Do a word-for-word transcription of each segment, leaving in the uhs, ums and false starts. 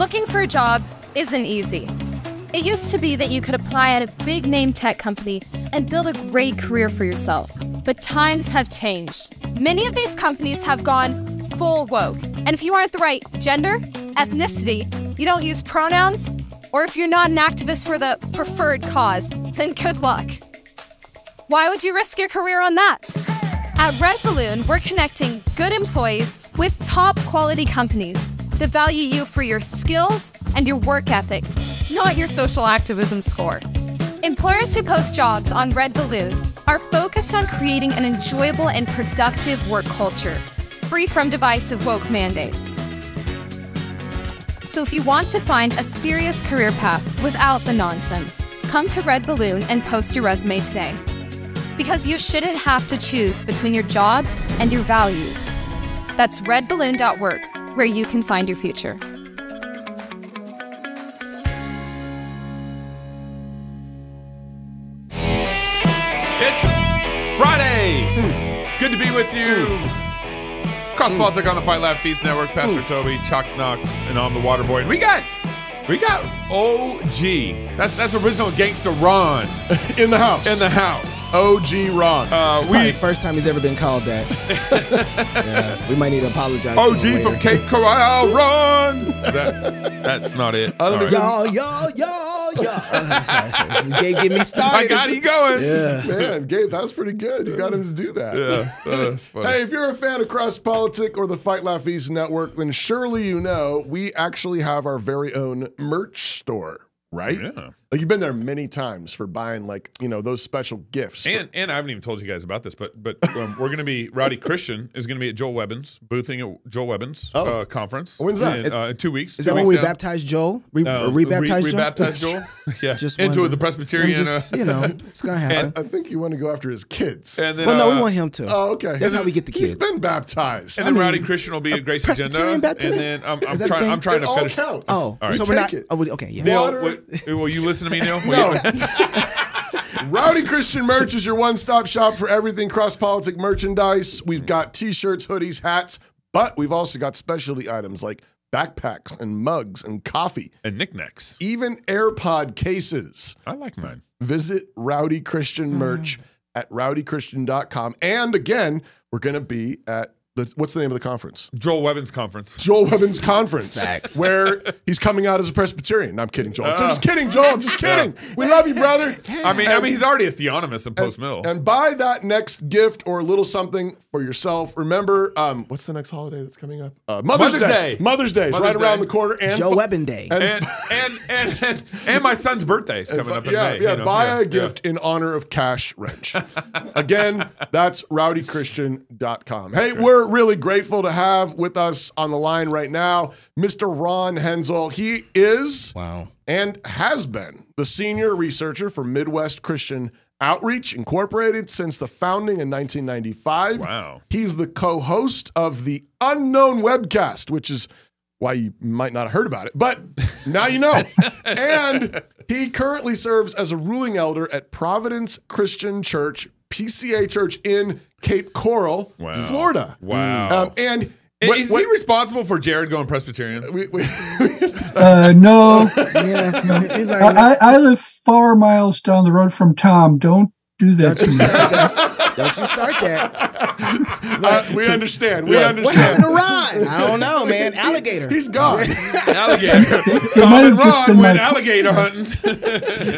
Looking for a job isn't easy. It used to be that you could apply at a big name tech company and build a great career for yourself. But times have changed. Many of these companies have gone full woke. And if you aren't the right gender, ethnicity, you don't use pronouns, or if you're not an activist for the preferred cause, then good luck. Why would you risk your career on that? At Red Balloon, we're connecting good employees with top quality companies that value you for your skills and your work ethic, not your social activism score. Employers who post jobs on Red Balloon are focused on creating an enjoyable and productive work culture, free from divisive woke mandates. So if you want to find a serious career path without the nonsense, come to Red Balloon and post your resume today. Because you shouldn't have to choose between your job and your values. That's red balloon dot org, where you can find your future. It's Friday! Mm. Good to be with you. Mm. Cross Politic mm. on the Fight Lab Feast Network, Pastor mm. Toby, Chuck Knox, and on the Waterboard. We got... We got O G. That's that's original gangster Ron in the house. In the house, O G Ron. Uh, it's we first time he's ever been called that. Yeah, we might need to apologize. O G to him from Cape Coral, Ron. Is that, that's not it. Right. Y'all, y'all, y'all, y'all. Gabe, get me started. I got you going. Yeah, man, Gabe, that was pretty good. You got him to do that. Yeah, uh, that's funny. Hey, if you're a fan of Cross Politic or the Fight Laugh East Network, then surely you know we actually have our very own merch store, right? Yeah. Like, you've been there many times for buying, like, you know, those special gifts. And and I haven't even told you guys about this, but but um, we're going to be, Rowdy Christian is going to be at Joel Webbins, boothing at Joel Webbins oh. uh, conference. When's that? In, it, uh, in two weeks. Is two that weeks when we down. baptized Joel? Re, uh, re-baptized re Joel? Re-baptized Joel? Yeah. Just Into the Presbyterian. Just, uh, you know, it's going to happen. And I think you want to go after his kids. And then, well, no, uh, we want him to. Oh, okay. That's then, how we get the kids. He's been baptized. And then I mean, Rowdy Christian will be at Grace Agenda. And then I'm, I'm trying I'm trying to finish. Oh, so we're not. Okay, yeah. Will you listen? To me now? No. Rowdy Christian Merch is your one-stop shop for everything cross-politic merchandise. We've got t-shirts, hoodies, hats, but we've also got specialty items like backpacks and mugs and coffee. And knickknacks. Even AirPod cases. I like mine. Visit Rowdy Christian Merch mm. at rowdy christian dot com. And again, we're going to be at The, what's the name of the conference? Joel Webbins Conference. Joel Webbins Conference. Facts. Where he's coming out as a Presbyterian. No, I'm kidding, Joel. Uh, I'm just kidding, Joel. I'm just kidding. Yeah. We love you, brother. I mean, and, I mean, he's already a theonomist in Post Mill. And, and buy that next gift or a little something for yourself. Remember, um, what's the next holiday that's coming up? Uh, Mother's, Mother's Day. Day. Mother's Day is Mother's right Day. around the corner. And Joe Webbin Day. And and, and, and and and my son's birthday is coming up in yeah, May. Yeah, you know? buy yeah, a yeah. gift in honor of Cash Wrench. Again, that's rowdy christian dot com. Hey, we're really grateful to have with us on the line right now Mister Ron Henzel. He is wow. and has been the senior researcher for Midwest Christian Outreach Incorporated since the founding in nineteen ninety-five. Wow. He's the co-host of the Unknown Webcast, which is why you might not have heard about it, but now you know. And he currently serves as a ruling elder at Providence Christian Church, P C A Church in Cape Coral, wow. Florida. Wow. Um, and what, is what, he responsible for Jared going Presbyterian? We, we uh, no. Yeah. He's like, I, I live four miles down the road from Tom. Don't do that Don't to me. That. Don't you start that. Like, uh, we understand. We yes. understand. What happened to Ron? I don't know, man. Alligator. He's gone. Alligator. Tom and Ron went alligator hunting.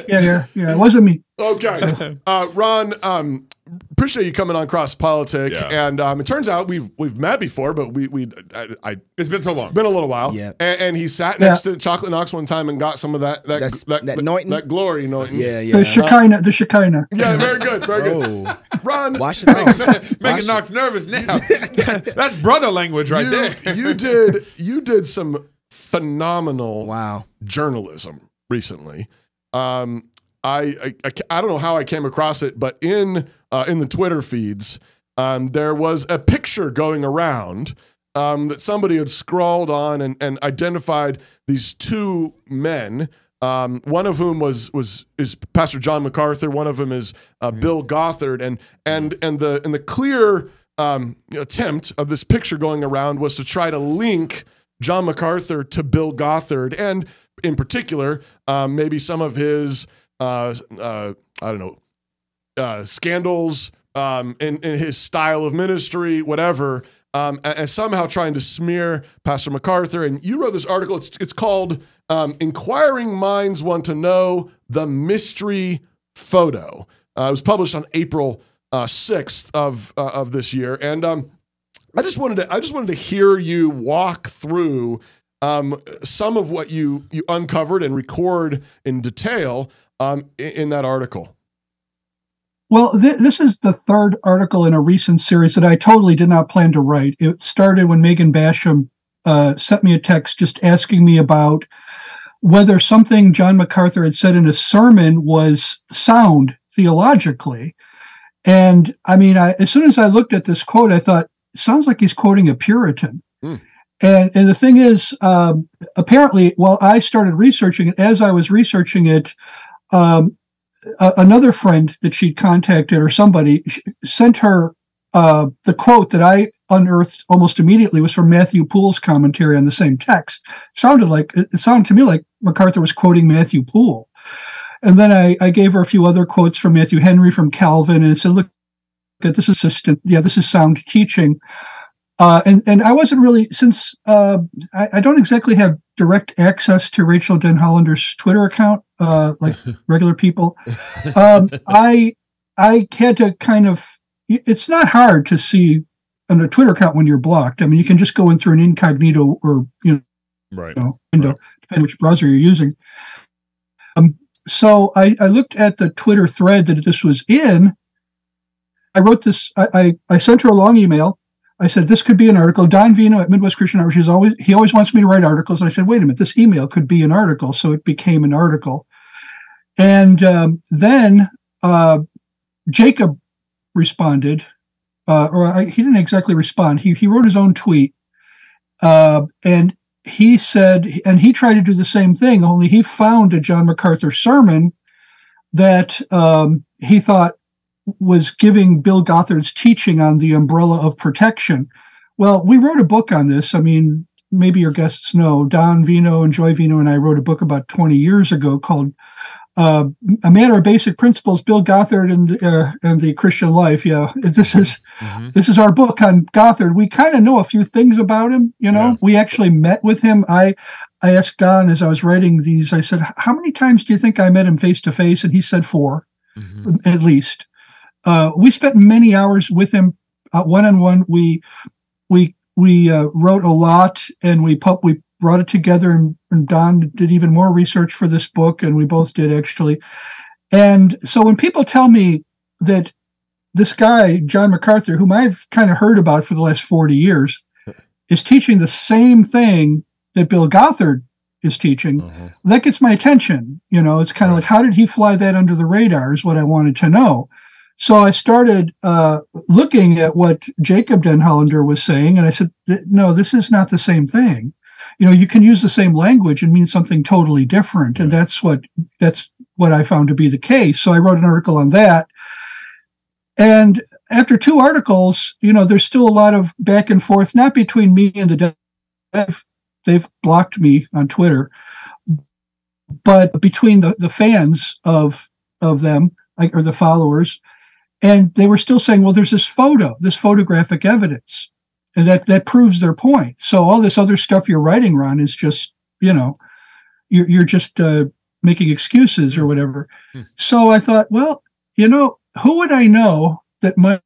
yeah, yeah, yeah. It wasn't me. Okay, uh, Ron, um, appreciate you coming on Cross Politic, yeah. and um, it turns out we've we've met before, but we we I, I it's been so long, been a little while, yeah. And, and he sat next yeah. to Chocolate Knox one time and got some of that that That's, that, that, that, that glory, Norton. Yeah, yeah. The Shekinah, the Shekinah. Yeah, very good, very good. Oh. Ron, wash it off. Making Knox nervous now. That's brother language right you, there. you did you did some phenomenal wow journalism recently. Um, I, I I don't know how I came across it, but in uh, in the Twitter feeds, um, there was a picture going around um, that somebody had scrawled on and, and identified these two men. Um, one of whom was was is Pastor John MacArthur. One of them is uh, Bill Gothard, and and and the and the clear um, attempt of this picture going around was to try to link John MacArthur to Bill Gothard, and in particular, um, maybe some of his, uh, uh, I don't know, uh, scandals um, in, in his style of ministry, whatever, um, and, and somehow trying to smear Pastor MacArthur. And you wrote this article. It's, it's called um, Inquiring Minds Want to Know the Mystery Photo. Uh, it was published on April sixth of uh, of this year, and um, I just wanted to I just wanted to hear you walk through um, some of what you you uncovered and record in detail um, in, in that article. Well, th this is the third article in a recent series that I totally did not plan to write. It started when Megan Basham uh, sent me a text just asking me about whether something John MacArthur had said in a sermon was sound theologically. And I mean, I, as soon as I looked at this quote, I thought, sounds like he's quoting a Puritan. Mm. And, and the thing is, um, apparently, while I started researching it, as I was researching it, um, a, another friend that she'd contacted or somebody she, sent her uh, the quote that I unearthed almost immediately was from Matthew Poole's commentary on the same text. Sounded like, it sounded to me like MacArthur was quoting Matthew Poole. And then I, I gave her a few other quotes from Matthew Henry, from Calvin, and said, look, look this is yeah, this is sound teaching. Uh, and, and I wasn't really, since uh, I, I don't exactly have direct access to Rachel Denhollander's Twitter account, uh, like regular people, um, I I had to kind of, it's not hard to see on a Twitter account when you're blocked. I mean, you can just go in through an incognito or, you know, right. you know window, right. depending which browser you're using. Um, So I, I looked at the Twitter thread that this was in. I wrote this. I, I, I sent her a long email. I said, this could be an article. Don Veinot at Midwest Christian Outreach, he's always, he always wants me to write articles. And I said, wait a minute, this email could be an article. So it became an article. And um, then uh, Jacob responded, uh, or I, he didn't exactly respond. He, he wrote his own tweet. Uh, and he said, and he tried to do the same thing, only he found a John MacArthur sermon that um, he thought was giving Bill Gothard's teaching on the umbrella of protection. Well, we wrote a book on this. I mean, maybe your guests know, Don Veinot and Joy Veinot and I wrote a book about twenty years ago called uh, A Matter of Basic Principles, Bill Gothard and uh, and the Christian Life. Yeah, this is mm-hmm. this is our book on Gothard. We kind of know a few things about him, you know. Yeah. We actually met with him. I I asked Don as I was writing these, I said, how many times do you think I met him face to face? And he said four, mm-hmm. at least. Uh, we spent many hours with him uh, one on one. We we we uh, wrote a lot, and we put we. brought it together, and, and Don did even more research for this book, and we both did, actually. And so when people tell me that this guy, John MacArthur, whom I've kind of heard about for the last forty years, is teaching the same thing that Bill Gothard is teaching, uh-huh. that gets my attention. You know, it's kind of right. like, how did he fly that under the radar is what I wanted to know. So I started uh, looking at what Jacob Denhollander was saying, and I said, no, this is not the same thing. You know, you can use the same language and mean something totally different, and that's what that's what I found to be the case. So I wrote an article on that, and after two articles, you know, there's still a lot of back and forth, not between me and the dev. They've blocked me on Twitter, but between the, the fans of of them, like, or the followers, and they were still saying, well, there's this photo, this photographic evidence. And that, that proves their point. So all this other stuff you're writing, Ron, is just, you know, you're, you're just uh, making excuses or whatever. Hmm. So I thought, well, you know, who would I know that might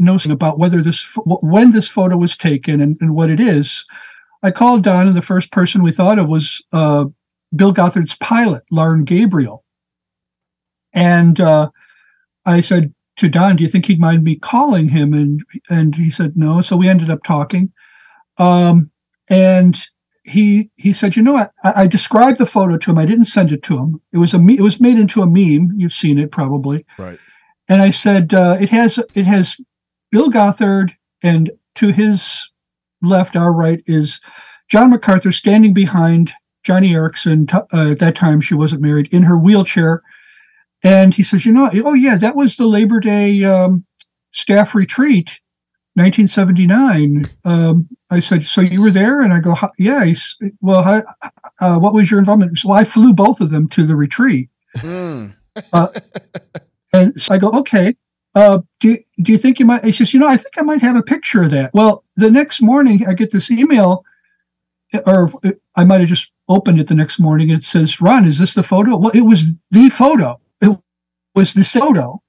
know something about whether this, when this photo was taken and, and what it is? I called Don, and the first person we thought of was uh, Bill Gothard's pilot, Loren Gabriel. And uh, I said, to Don, do you think he'd mind me calling him? And and he said no. So we ended up talking. Um, and he he said, you know, I, I described the photo to him. I didn't send it to him. It was a it was made into a meme. You've seen it probably. Right. And I said uh, it has it has Bill Gothard, and to his left, our right, is John MacArthur standing behind Joni Eareckson. Uh, at that time, she wasn't married, in her wheelchair. And he says, you know, oh, yeah, that was the Labor Day um, staff retreat nineteen seventy-nine, um, I said, so you were there? And I go, yeah. He said, well, how, uh, what was your involvement? So I flew both of them to the retreat. Mm. uh, and so I go, okay. Uh, do, do you think you might? He says, you know, I think I might have a picture of that. Well, the next morning I get this email, or I might have just opened it the next morning. And it says, Ron, is this the photo? Well, it was the photo. It was the photo.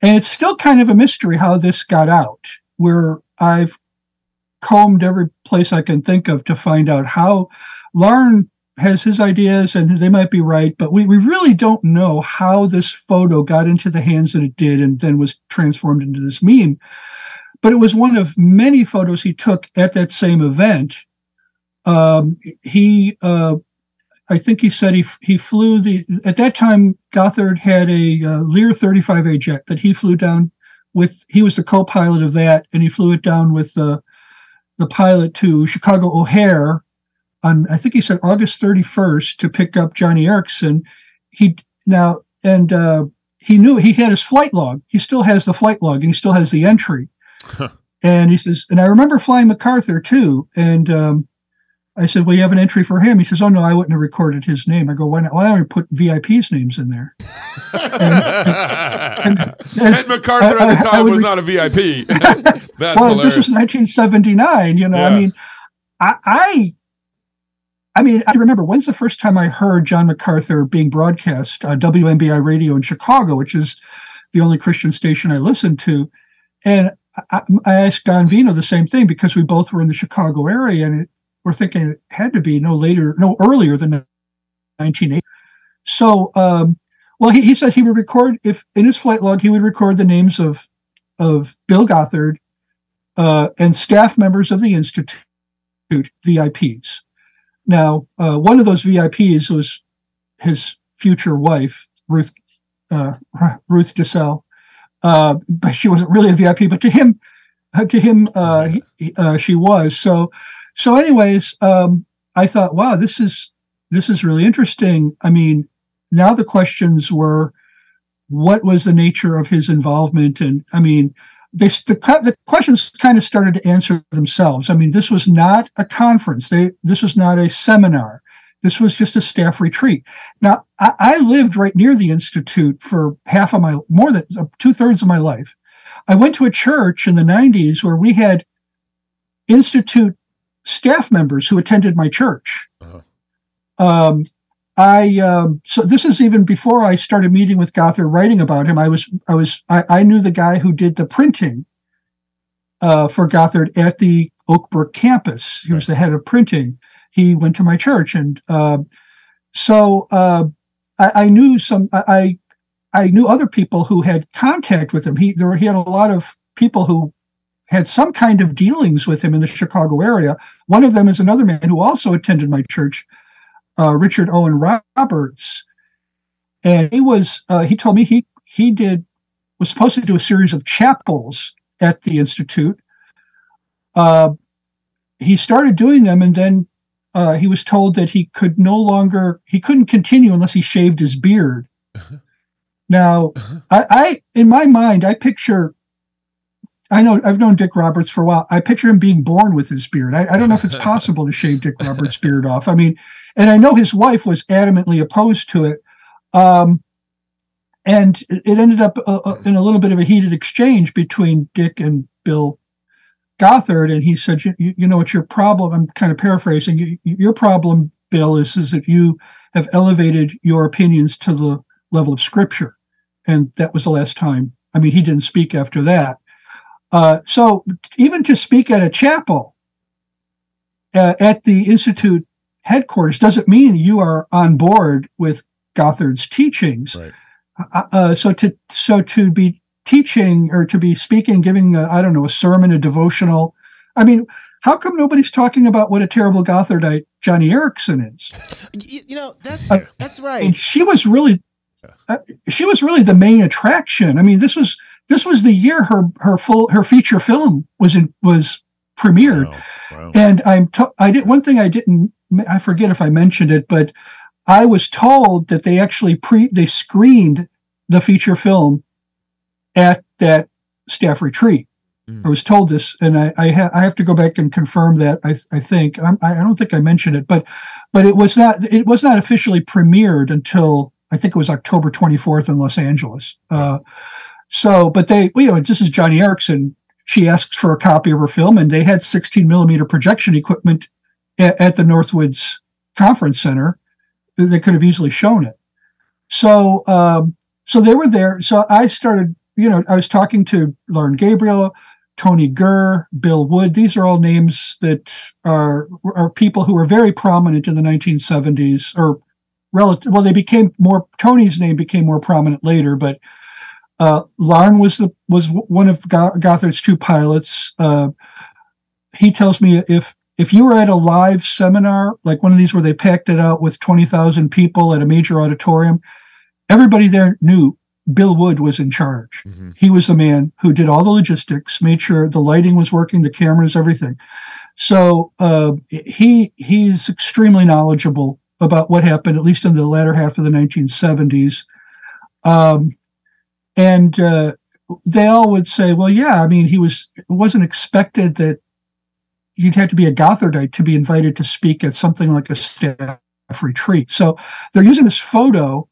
And it's still kind of a mystery how this got out, where I've combed every place I can think of to find out how. Lauren has his ideas, and they might be right, but we, we really don't know how this photo got into the hands that it did and then was transformed into this meme. But it was one of many photos he took at that same event. Um, he, uh, I think he said he he flew the, at that time, Gothard had a uh, Lear thirty-five A jet that he flew down with. He was the co-pilot of that, and he flew it down with the, the pilot to Chicago O'Hare on, I think he said August thirty-first, to pick up Joni Eareckson. He now, and uh, he knew he had his flight log. He still has the flight log, and he still has the entry. Huh. And he says, and I remember flying MacArthur too. And um, I said, well, you have an entry for him? He says, oh no, I wouldn't have recorded his name. I go, why not? Well, I only put V I P's names in there. and, and, and, and MacArthur I, at the time I, I was not a V I P. That's well, hilarious. This was nineteen seventy-nine. You know, yeah. I mean, I. I I mean, I remember, when's the first time I heard John MacArthur being broadcast on uh, W M B I radio in Chicago, which is the only Christian station I listened to. And I, I asked Don Veinot the same thing, because we both were in the Chicago area, and it, we're thinking it had to be no later, no earlier than nineteen eighty. So, um, well, he, he said he would record, if in his flight log, he would record the names of, of Bill Gothard uh, and staff members of the Institute, V I Ps. Now, uh, one of those V I Ps was his future wife, Ruth uh, Ruth DeSalle. Uh, but she wasn't really a V I P, but to him, to him, uh, he, uh, she was. So, so, anyways, um, I thought, wow, this is this is really interesting. I mean, now the questions were, what was the nature of his involvement, and I mean, They, the, the questions kind of started to answer themselves. I mean, this was not a conference. They, this was not a seminar. This was just a staff retreat. Now, I, I lived right near the Institute for half of my, more than uh, two-thirds of my life. I went to a church in the nineties where we had Institute staff members who attended my church. Uh-huh. Um, I um, so this is even before I started meeting with Gothard, writing about him. I was I was I, I knew the guy who did the printing uh, for Gothard at the Oakbrook campus. He was the head of printing. He went to my church, and uh, so uh, I, I knew some. I I knew other people who had contact with him. He there were, he had a lot of people who had some kind of dealings with him in the Chicago area. One of them is another man who also attended my church. Uh, Richard Owen Roberts, and he was uh, he told me he he did was supposed to do a series of chapels at the Institute. Uh, he started doing them, and then uh, he was told that he could no longer he couldn't continue unless he shaved his beard. Uh-huh. Now, uh-huh. I, I in my mind I picture I know I've known Dick Roberts for a while. I picture him being born with his beard. I, I don't know if it's possible to shave Dick Roberts' beard off. I mean. And I know his wife was adamantly opposed to it. Um, and it ended up uh, in a little bit of a heated exchange between Dick and Bill Gothard. And he said, you, you know, it's your problem. I'm kind of paraphrasing. You, your problem, Bill, is, is that you have elevated your opinions to the level of Scripture. And that was the last time. I mean, he didn't speak after that. Uh, so even to speak at a chapel uh, at the Institute headquarters doesn't mean you are on board with Gothard's teachings. Right. Uh, uh, so to so to be teaching or to be speaking, giving a, I don't know a sermon, a devotional. I mean, how come nobody's talking about what a terrible Gothardite Joni Eareckson is? You, you know, that's uh, that's right. And she was really uh, she was really the main attraction. I mean, this was this was the year her her full her feature film was in, was premiered. Wow. Wow. And I'm t- I did one thing I didn't. I forget if I mentioned it, but I was told that they actually pre they screened the feature film at that staff retreat. Mm. I was told this, and I I, ha I have to go back and confirm that. I I think I'm, I don't think I mentioned it, but but it was not it was not officially premiered until I think it was October twenty-fourth in Los Angeles. Uh, so, but they you know this is Joni Eareckson. She asks for a copy of her film, and they had sixteen millimeter projection equipment at, at the Northwoods Conference Center. They could have easily shown it. So, um, so they were there. So I started. You know, I was talking to Loren Gabriel, Tony Guhr, Bill Wood. These are all names that are are people who were very prominent in the nineteen seventies, or relative. Well, they became more. Tony's name became more prominent later, but uh, Loren was the was one of Gothard's two pilots. Uh, he tells me if if you were at a live seminar, like one of these where they packed it out with twenty thousand people at a major auditorium, everybody there knew Bill Wood was in charge. Mm-hmm. He was the man who did all the logistics, made sure the lighting was working, the cameras, everything. So uh, he he's extremely knowledgeable about what happened, at least in the latter half of the nineteen seventies. Um, and uh, they all would say, well, yeah, I mean, he was, it wasn't expected that you'd have to be a Gothardite to be invited to speak at something like a staff retreat. So they're using this photo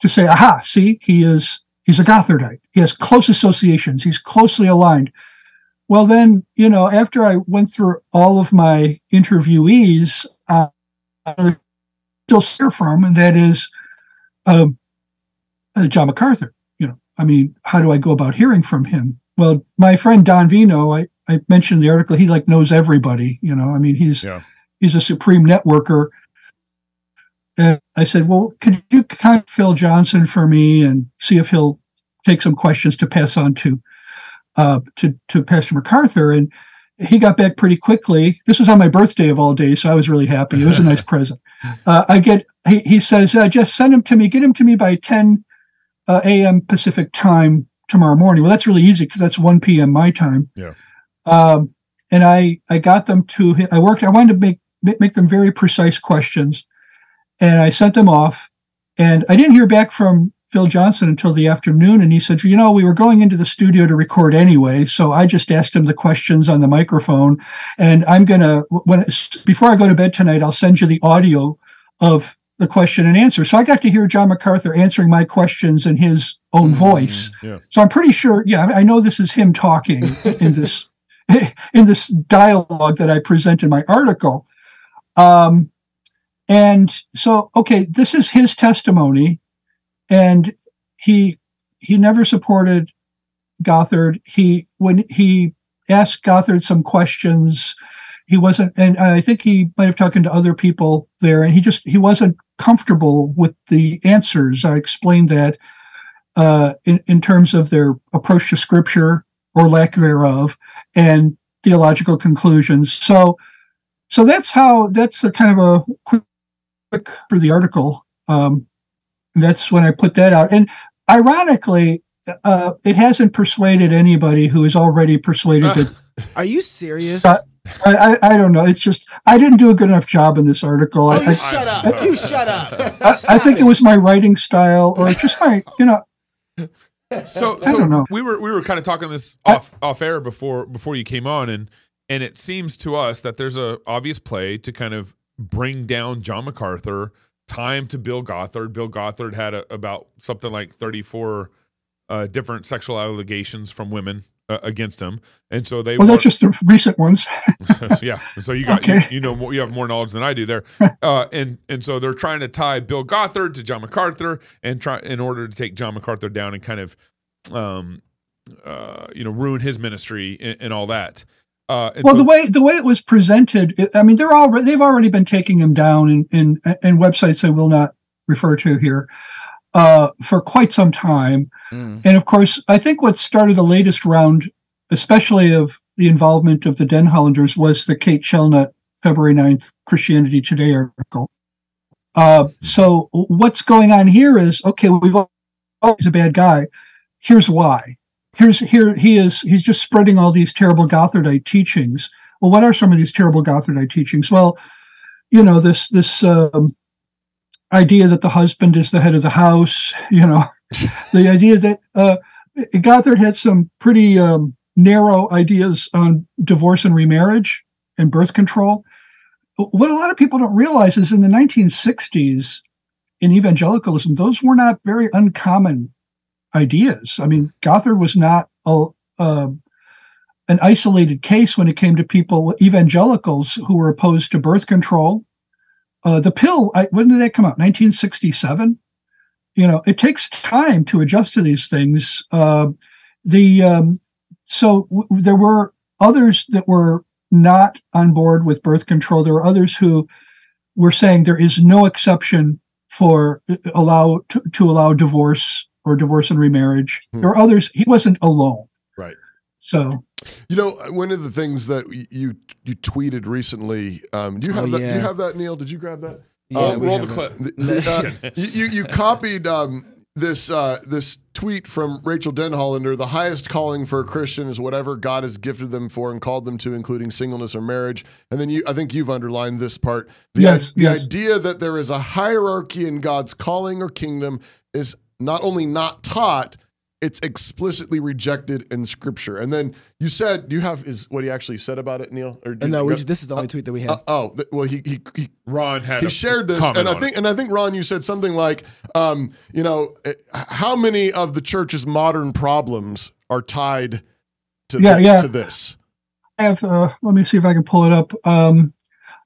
to say, aha, see, he is, he's a Gothardite. He has close associations. He's closely aligned. Well, then, you know, after I went through all of my interviewees, uh, I still hear from, and that is um, uh, John MacArthur. You know, I mean, how do I go about hearing from him? Well, my friend Don Veinot, I, I mentioned in the article, he like knows everybody, you know, I mean, he's, yeah. he's a supreme networker. And I said, well, could you contact Phil Johnson for me and see if he'll take some questions to pass on to uh, to, to Pastor MacArthur? And he got back pretty quickly. This was on my birthday of all days, so I was really happy. It was a nice present. Uh, I get. He, he says, uh, just send him to me. Get him to me by ten A M Pacific time tomorrow morning. Well, that's really easy because that's one P M my time. Yeah. Um, and I I got them to. I worked. I wanted to make make them very precise questions. And I sent them off, and I didn't hear back from Phil Johnson until the afternoon. And he said, you know, we were going into the studio to record anyway, so I just asked him the questions on the microphone. And I'm going to, when before I go to bed tonight, I'll send you the audio of the question and answer. So I got to hear John MacArthur answering my questions in his own mm-hmm, voice. Yeah. So I'm pretty sure, yeah, I know this is him talking in this in this dialogue that I present in my article. Um And so, okay, this is his testimony, and he he never supported Gothard. He when he asked Gothard some questions, he wasn't, and I think he might have talked to other people there, and he just he wasn't comfortable with the answers. I explained that uh, in in terms of their approach to Scripture or lack thereof, and theological conclusions. So, so that's how that's a kind of a quick. Through the article, um, that's when I put that out. And ironically, uh, it hasn't persuaded anybody who is already persuaded. Uh, that, are you serious? Uh, I, I, I don't know. It's just I didn't do a good enough job in this article. Oh, I, you, I, shut I, I, you shut up! You shut up! I think it. it was my writing style, or just my, you know. So, I so don't know. We were we were kind of talking this off I, off air before before you came on, and and it seems to us that there's a obvious play to kind of bring down John MacArthur, time to Bill Gothard. Bill Gothard had a, about something like thirty-four uh, different sexual allegations from women uh, against him, and so they. Well, that's just the recent ones. Yeah, so you got okay. you, you know you have more knowledge than I do there, uh, and and so they're trying to tie Bill Gothard to John MacArthur and try in order to take John MacArthur down and kind of, um, uh, you know, ruin his ministry and, and all that. Uh, well, so the way the way it was presented, I mean, they're all they've already been taking him down in in, in websites I will not refer to here uh, for quite some time. Mm. And of course, I think what started the latest round, especially of the involvement of the Denhollanders, was the Kate Chelnut February ninth Christianity Today article. Uh, so what's going on here is okay. We've always oh, he's a bad guy. Here's why. Here's here he is. He's just spreading all these terrible Gothardite teachings. Well, what are some of these terrible Gothardite teachings? Well, you know this this um, idea that the husband is the head of the house. You know, the idea that uh, Gothard had some pretty um, narrow ideas on divorce and remarriage and birth control. What a lot of people don't realize is in the nineteen sixties, in evangelicalism, those were not very uncommon ideas. I mean, Gothard was not a, uh, an isolated case when it came to people, evangelicals who were opposed to birth control. Uh, the pill, I, when did that come out? nineteen sixty-seven? You know, it takes time to adjust to these things. Uh, the um, So w there were others that were not on board with birth control. There were others who were saying there is no exception for allow to, to allow divorce or divorce and remarriage. Hmm. There were others. He wasn't alone. Right. So, you know, one of the things that you you tweeted recently. Um, do you have oh, that? Yeah. Do you have that, Neil? Did you grab that? Yeah, uh, roll the clip. Uh, you you copied um, this uh, this tweet from Rachel Denhollander. The highest calling for a Christian is whatever God has gifted them for and called them to, including singleness or marriage. And then you, I think you've underlined this part. The, yes, the yes. idea that there is a hierarchy in God's calling or kingdom is not only not taught, it's explicitly rejected in Scripture. And then you said, do you have is what he actually said about it, Neil? Or did, no, we just, this is the only uh, tweet that we had. Uh, oh, well, he he, he Ron had he shared this, and I think it. and I think Ron, you said something like, um, you know, how many of the church's modern problems are tied to yeah, the, yeah. to this? I have, uh, let me see if I can pull it up. Um,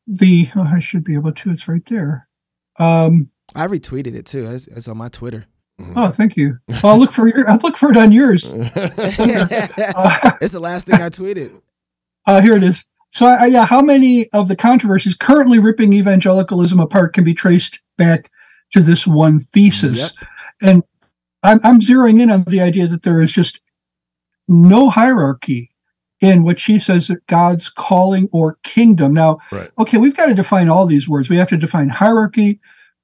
the oh, I should be able to. It's right there. Um, I retweeted it too. It's, it's on my Twitter. Oh, thank you. Well, I'll look for your. I'll look for it on yours. uh, it's the last thing I tweeted. Uh, here it is. So, I, I, yeah, how many of the controversies currently ripping evangelicalism apart can be traced back to this one thesis? Yep. And I'm, I'm zeroing in on the idea that there is just no hierarchy in what she says that God's calling or kingdom. Now, right. okay, we've got to define all these words. We have to define hierarchy,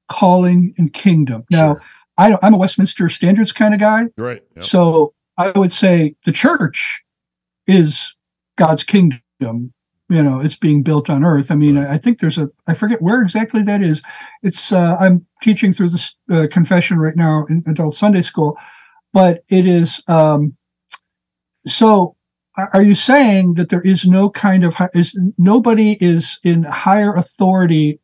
calling, and kingdom. Now. Sure. I don't, I'm a Westminster Standards kind of guy, right? Yep. So I would say the church is God's kingdom. You know, it's being built on earth. I mean, right. I, I think there's a, I forget where exactly that is. It's, uh, I'm teaching through this uh, confession right now in adult Sunday school, but it is, um, so are you saying that there is no kind of, is nobody is in higher authority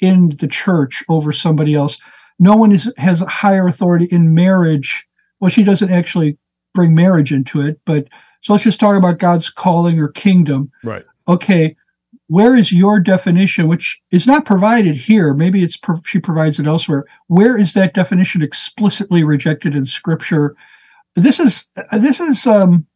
in the church over somebody else? No one is, has a higher authority in marriage. Well, she doesn't actually bring marriage into it, but so let's just talk about God's calling or kingdom. Right. Okay, where is your definition, which is not provided here? Maybe it's pro she provides it elsewhere. Where is that definition explicitly rejected in Scripture? This is this is um,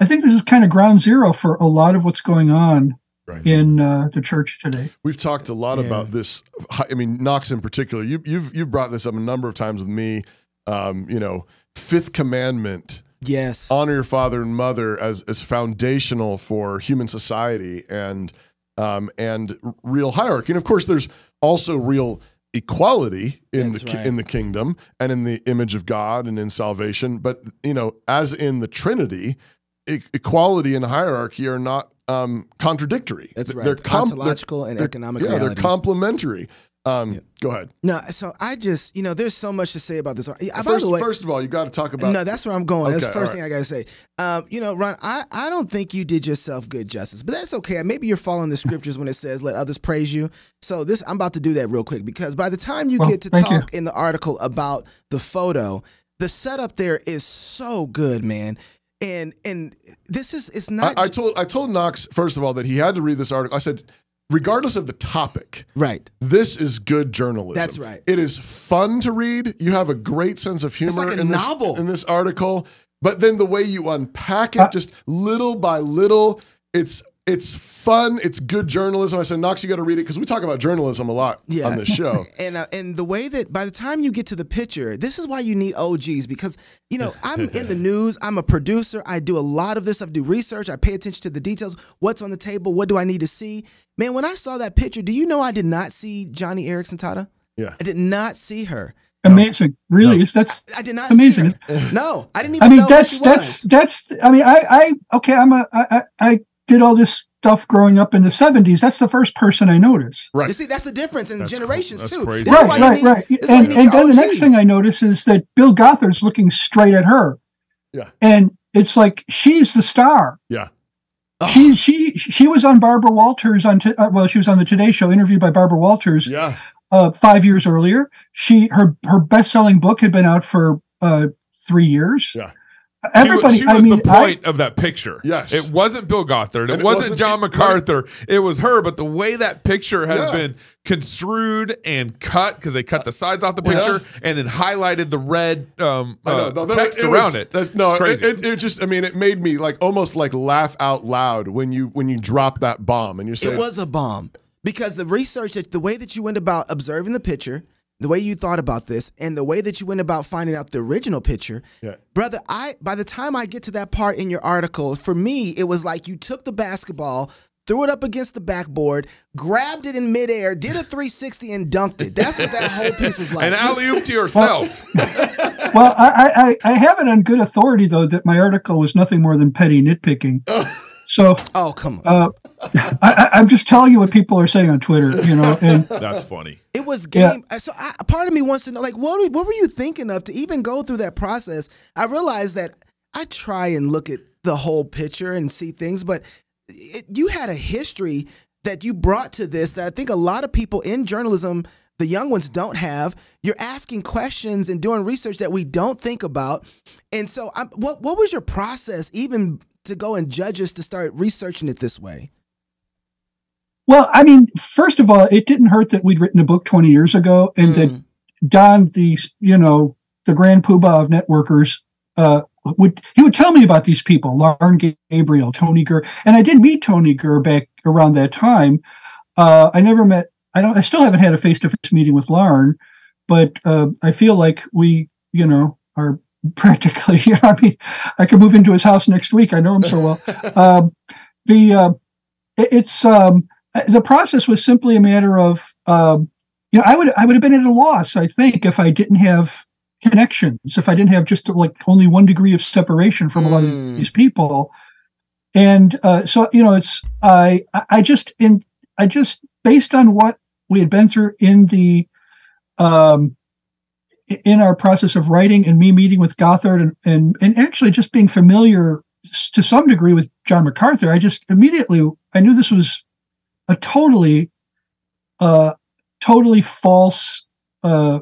I think this is kind of ground zero for a lot of what's going on. Right. In uh, the church today. We've talked a lot yeah. about this. I mean, Knox in particular, you, you've you've brought this up a number of times with me. Um, you know, fifth commandment. Yes. Honor your father and mother as as foundational for human society and um, and real hierarchy. And of course, there's also real equality in That's the right. in the kingdom and in the image of God and in salvation. But you know, as in the Trinity, e equality and hierarchy are not. Um, contradictory. That's right. They're ontological and economic. Yeah, realities. They're complementary. Um, yeah. Go ahead. No, so I just, you know, there's so much to say about this. I, first, way, first of all, you got to talk about. No, that's where I'm going. Okay, that's the first right. thing I got to say. Um, you know, Ron, I, I don't think you did yourself good justice, but that's okay. Maybe you're following the Scriptures when it says, let others praise you. So this, I'm about to do that real quick, because by the time you well, get to talk you. in the article about the photo, the setup there is so good, man. And and this is it's not. I, I told I told Knox first of all that he had to read this article. I said, regardless of the topic, right? This is good journalism. That's right. It is fun to read. You have a great sense of humor. It's like a in novel this, in this article, but then the way you unpack it, uh, just little by little, it's it's fun. It's good journalism. I said, Knox, you got to read it because we talk about journalism a lot yeah. on this show. and uh, and the way that by the time you get to the picture, this is why you need O Gs because. You know, I'm in the news. I'm a producer. I do a lot of this. I do research. I pay attention to the details. What's on the table? What do I need to see? Man, when I saw that picture, do you know I did not see Joni Eareckson Tata? Yeah. I did not see her. Amazing. No. Really? No. That's I did not amazing. See her. No, I didn't even I mean, know that's, who she that's, that's, I mean, I, I, okay, I'm a, I, I did all this stuff growing up in the seventies. That's the first person I noticed. Right. You see, that's the difference in that's generations cool. too. Right, right, need, right. And, and then O Gs. The next thing I notice is that Bill Gothard's looking straight at her. Yeah. And It's like she's the star. Yeah. Oh. She she she was on Barbara Walters on to, uh, well she was on the Today Show, interviewed by Barbara Walters. Yeah. Uh, five years earlier, she her her best selling book had been out for uh, three years. Yeah. Everybody, she was, she was I mean, the point I, of that picture. Yes, it wasn't Bill Gothard. It, it wasn't, wasn't John MacArthur. Right. It was her. But the way that picture has yeah. been construed and cut, because they cut the sides off the picture yeah. and then highlighted the red um, uh, no, text it, it around was, it. That's, no, it's crazy. It, it, it just, I mean, it made me like almost like laugh out loud when you when you drop that bomb and you're saying it was a bomb, because the research that the way that you went about observing the picture, the way you thought about this, and the way that you went about finding out the original picture, yeah. brother, I by the time I get to that part in your article, for me, it was like you took the basketball, threw it up against the backboard, grabbed it in midair, did a three sixty, and dunked it. That's what that whole piece was like. An alley-oop to yourself. Well, well I, I, I have it on good authority, though, that my article was nothing more than petty nitpicking. So, oh, come on. Uh, I, I'm just telling you what people are saying on Twitter, you know. And that's funny. It was game. Yeah. So I, part of me wants to know, like, what what were you thinking of to even go through that process? I realized that I try and look at the whole picture and see things, but it, you had a history that you brought to this that I think a lot of people in journalism, the young ones, don't have. You're asking questions and doing research that we don't think about. And so I'm, what what was your process even to go and judge us to start researching it this way? Well, I mean, first of all, it didn't hurt that we'd written a book twenty years ago and mm. that Don, the, you know, the grand poobah of networkers, uh, would he would tell me about these people, Loren Gabriel, Tony Guhr. And I did meet Tony Guhr back around that time. Uh, I never met, I don't, I still haven't had a face-to-face meeting with Loren, but uh, I feel like we, you know, are practically, you know, I mean, I could move into his house next week. I know him so well. um, the, uh, it, it's, um, the process was simply a matter of, um, you know, I would I would have been at a loss, I think, if I didn't have connections, if I didn't have just like only one degree of separation from mm. a lot of these people, and uh, so you know, it's I I just in I just based on what we had been through in the um, in our process of writing and me meeting with Gothard and and and actually just being familiar to some degree with John MacArthur, I just immediately I knew this was a totally, uh, totally false uh,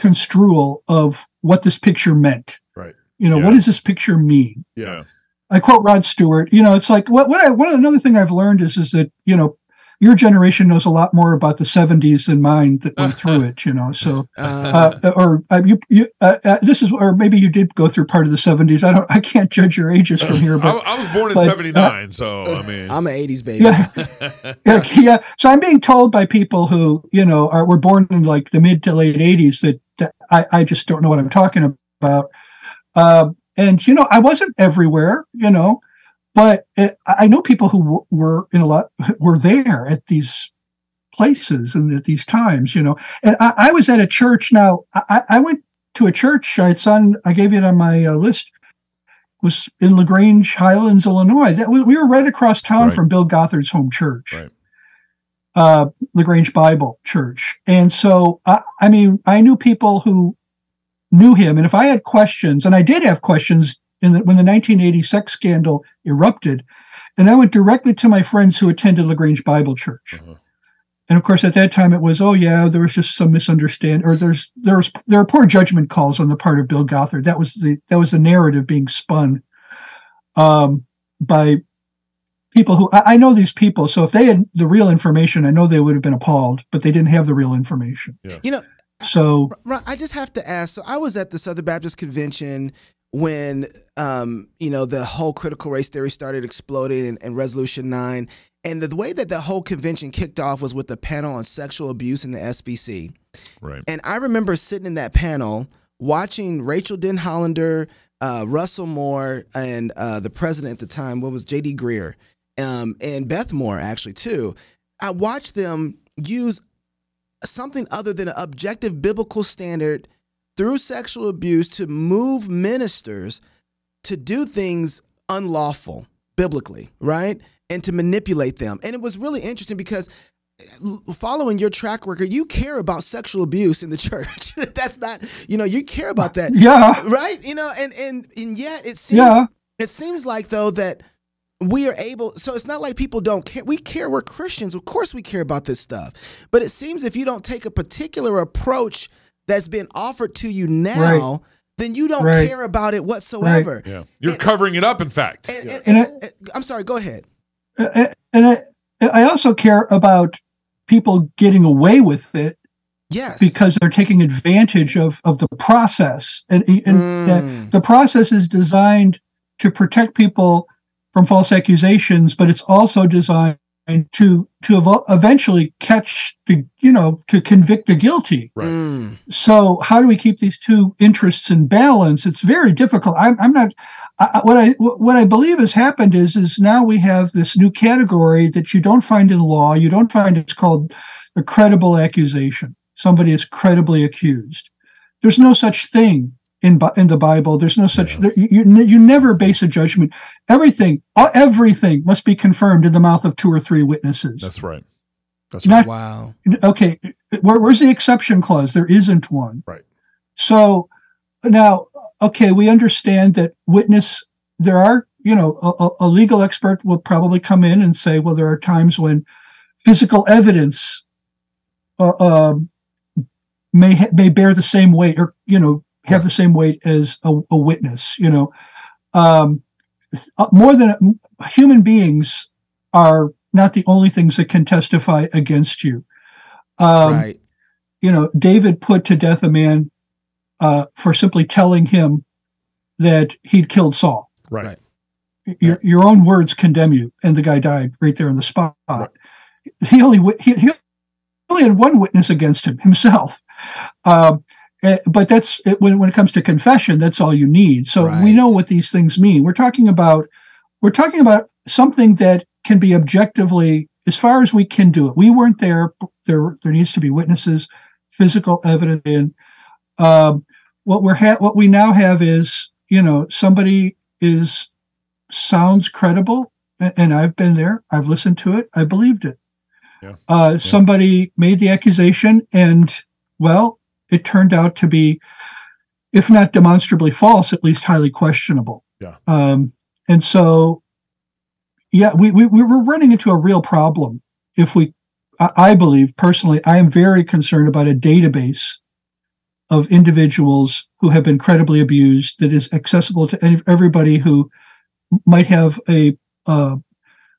construal of what this picture meant. Right. You know, yeah. what does this picture mean? Yeah. I quote Rod Stewart. You know, it's like what what I what another thing I've learned is is that you know your generation knows a lot more about the seventies than mine that went through it. You know, so uh, uh, or uh, you you uh, uh, this is or maybe you did go through part of the seventies. I don't. I can't judge your ages from here. But I, I was born in but, seventy-nine, uh, so I mean, I'm an eighties baby. Yeah, yeah, yeah. So I'm being told by people who you know are were born in like the mid to late eighties that, that I I just don't know what I'm talking about. Uh, and you know, I wasn't everywhere. You know. But it, I know people who were in a lot were there at these places and at these times, you know. And I, I was at a church. Now I, I went to a church. It's on. I gave it on my uh, list. It was in LaGrange, Highlands, Illinois. That we, we were right across town right. from Bill Gothard's home church, right. uh, LaGrange Bible Church. And so I, I mean, I knew people who knew him. And if I had questions, and I did have questions. In the, when the nineteen eighty sex scandal erupted, and I went directly to my friends who attended LaGrange Bible Church, uh-huh. and of course at that time it was, oh yeah, there was just some misunderstanding, or there's there was there are poor judgment calls on the part of Bill Gothard. That was the that was the narrative being spun um, by people who I, I know these people. So if they had the real information, I know they would have been appalled, but they didn't have the real information. Yeah. You know, so Ron, I just have to ask. So I was at the Southern Baptist Convention when, um, you know, the whole critical race theory started exploding and, and Resolution nine. And the, the way that the whole convention kicked off was with the panel on sexual abuse in the S B C. Right. And I remember sitting in that panel watching Rachel Denhollander, uh, Russell Moore, and uh, the president at the time, what was J D Greer, um, and Beth Moore, actually, too. I watched them use something other than an objective biblical standard through sexual abuse to move ministers to do things unlawful biblically, right? And to manipulate them. And it was really interesting because following your track record, you care about sexual abuse in the church. That's not, you know, you care about that. Yeah. Right. You know, and, and, and yet it seems, yeah. it seems like though that we are able, so it's not like people don't care. We care. We're Christians. Of course we care about this stuff, but it seems if you don't take a particular approach that's been offered to you now, right. then you don't right. care about it whatsoever. Right. Yeah. You're and, covering it up. In fact, and, yeah. and, and, and it, I'm sorry, go ahead. And I, I also care about people getting away with it, yes, because they're taking advantage of of the process, and, and mm. uh, the process is designed to protect people from false accusations, but it's also designed to to ev eventually catch the you know to convict the guilty. Right. Mm. So how do we keep these two interests in balance? It's very difficult. I'm, I'm not. I, what I what I believe has happened is is now we have this new category that you don't find in law. You don't find it's called a credible accusation. Somebody is credibly accused. There's no such thing in in the Bible. There's no such. Yeah. There, you you never base a judgment. Everything everything must be confirmed in the mouth of two or three witnesses. That's right. That's not, right. Wow. Okay. Where, where's the exception clause? There isn't one. Right. So now, okay, we understand that witness. There are you know a, a legal expert will probably come in and say, well, there are times when physical evidence uh, uh, may ha may bear the same weight, or you know. have the same weight as a, a witness, you know. Um, more than human beings are not the only things that can testify against you. Um, right. You know, David put to death a man uh, for simply telling him that he'd killed Saul. Right. Your, your own words condemn you, and the guy died right there on the spot. Right. He only he, he only had one witness against him himself. Um, Uh, but that's it, when, when it comes to confession, that's all you need. So right. we know what these things mean. We're talking about we're talking about something that can be objectively, as far as we can do it. We weren't there. There, there needs to be witnesses, physical evidence. In um, what we're ha what we now have is, you know, somebody is sounds credible, and, and I've been there. I've listened to it. I believed it. Yeah. Uh, yeah. Somebody made the accusation, and well. It turned out to be, if not demonstrably false, at least highly questionable. Yeah. Um, and so, yeah, we, we, we were running into a real problem. If we, I, I believe personally, I am very concerned about a database of individuals who have been credibly abused that is accessible to any, everybody who might have a, uh,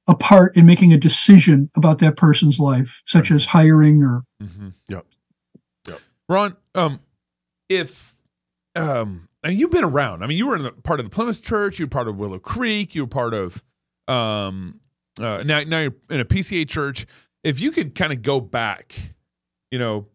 a part in making a decision about that person's life, such right. as hiring or. Mm-hmm. Yep. Ron, um, if um, I mean, you've been around. I mean, you were in the, part of the Plymouth Church. You were part of Willow Creek. You were part of um, uh, now. Now you're in a P C A church. If you could kind of go back, you know,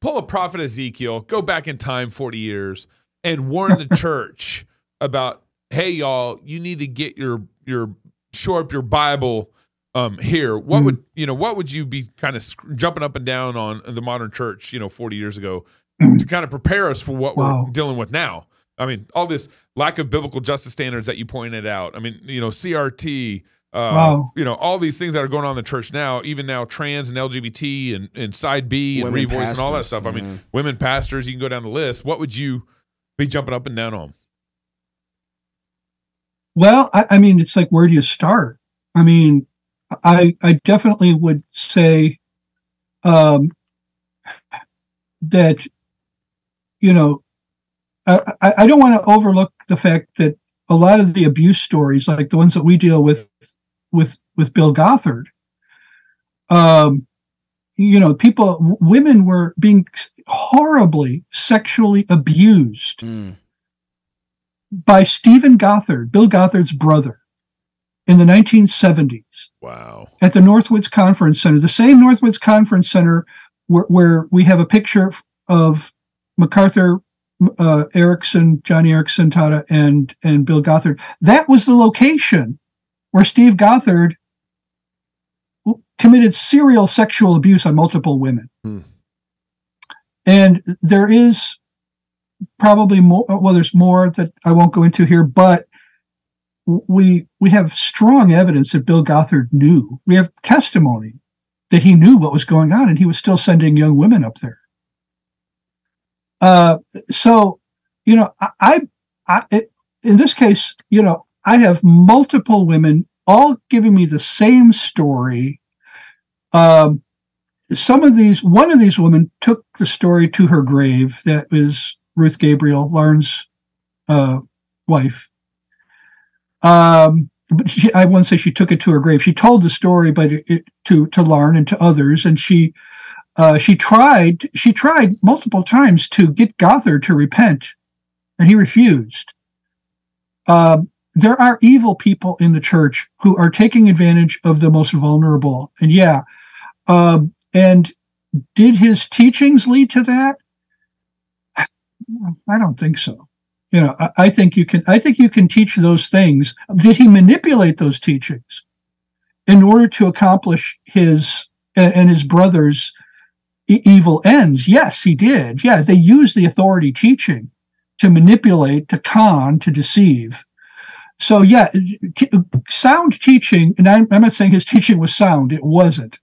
pull a prophet Ezekiel, go back in time forty years, and warn the church about, hey, y'all, you need to get your your shore up your Bible. Um, here, what mm. would you know? What would you be kind of jumping up and down on the modern church? You know, forty years ago, mm. to kind of prepare us for what wow. we're dealing with now. I mean, all this lack of biblical justice standards that you pointed out. I mean, you know, C R T. Uh, wow. You know, all these things that are going on in the church now. Even now, trans and L G B T and and side B and women revoice pastors, and all that stuff. Yeah. I mean, women pastors. You can go down the list. What would you be jumping up and down on? Well, I, I mean, it's like, where do you start? I mean. I, I definitely would say um, that, you know, I, I don't want to overlook the fact that a lot of the abuse stories, like the ones that we deal with with, with Bill Gothard, um, you know, people, women were being horribly sexually abused mm. by Stephen Gothard, Bill Gothard's brother. In the nineteen seventies, wow, at the Northwoods Conference Center, the same Northwoods Conference Center where, where we have a picture of MacArthur, uh, Eareckson, Joni Eareckson, Tata, and and Bill Gothard. That was the location where Steve Gothard committed serial sexual abuse on multiple women. Hmm. And there is probably more. Well, there's more that I won't go into here, but. We we have strong evidence that Bill Gothard knew. We have testimony that he knew what was going on, and he was still sending young women up there. Uh, so, you know, I, I, I it, in this case, you know, I have multiple women all giving me the same story. Um, some of these, one of these women took the story to her grave. That is Ruth Gabriel, Lauren's uh, wife. Um, but she, I wouldn't say she took it to her grave. She told the story, but it, it, to to Lauren and to others, and she uh, she tried she tried multiple times to get Gothard to repent, and he refused. Um, there are evil people in the church who are taking advantage of the most vulnerable, and yeah, um, and did his teachings lead to that? I don't think so. You know, I, I think you can. I think you can teach those things. Did he manipulate those teachings in order to accomplish his and, and his brother's e- evil ends? Yes, he did. Yeah, they used the authority teaching to manipulate, to con, to deceive. So yeah, t- sound teaching. And I'm, I'm not saying his teaching was sound; it wasn't.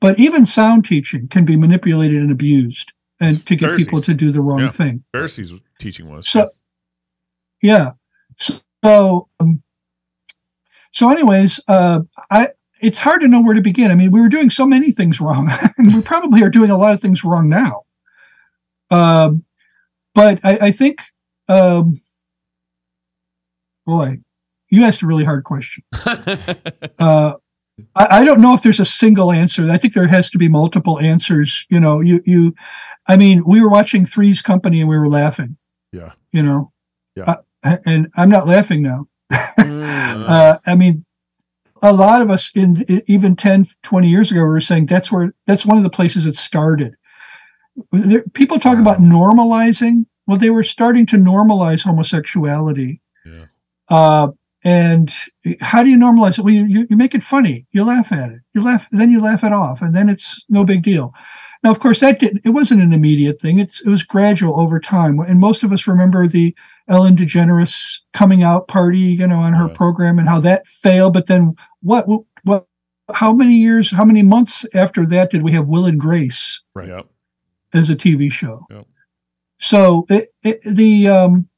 But even sound teaching can be manipulated and abused, and to get Pharisees. people to do the wrong yeah. thing. Pharisees' teaching was so. Yeah. So, um, so anyways, uh, I, it's hard to know where to begin. I mean, we were doing so many things wrong, and we probably are doing a lot of things wrong now. Um, but I, I think, um, boy, you asked a really hard question. uh, I, I don't know if there's a single answer. I think there has to be multiple answers. You know, you, you, I mean, we were watching Three's Company and we were laughing. Yeah. You know? Yeah. Uh, and I'm not laughing now. uh, I mean, a lot of us in, in even ten, twenty years ago, we were saying that's where, that's one of the places it started. There, people talk wow. about normalizing. Well, they were starting to normalize homosexuality. Yeah. Uh, and how do you normalize it? Well, you, you, you make it funny. You laugh at it. You laugh, then you laugh it off, and then it's no big deal. Now, of course, that didn't, it wasn't an immediate thing. It's, it was gradual over time. And most of us remember the Ellen DeGeneres coming out party, you know, on her right. program and how that failed. But then what, what, how many years, how many months after that did we have Will and Grace right. yep. as a T V show? Yep. So it, it, the, um,